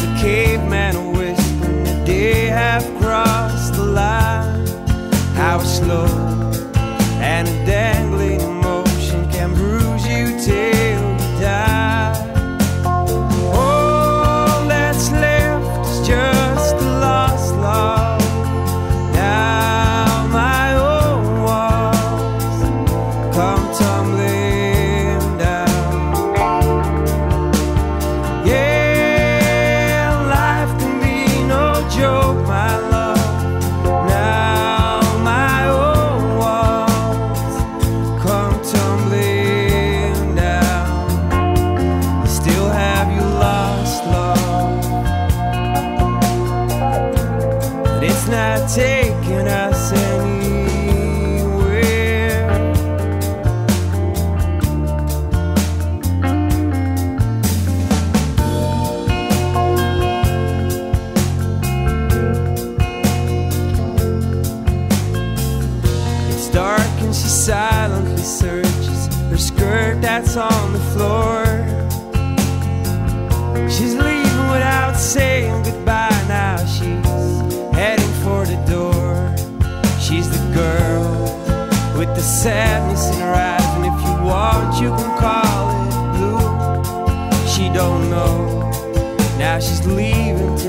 the cavemen are whispering that they have crossed the line. How it's slow and a dangling emotion can bruise you till you die. All that's left is just a lost love. Now my own walls come tumbling down. Yeah, life can be no joke, my love. It's not taking us anywhere. It's dark and she silently searches her skirt that's on the floor. She's leaving without saying goodbye. Now she's heading for the door. She's the girl with the sadness in her eyes, and if you want, you can call it blue. She don't know. Now she's leaving.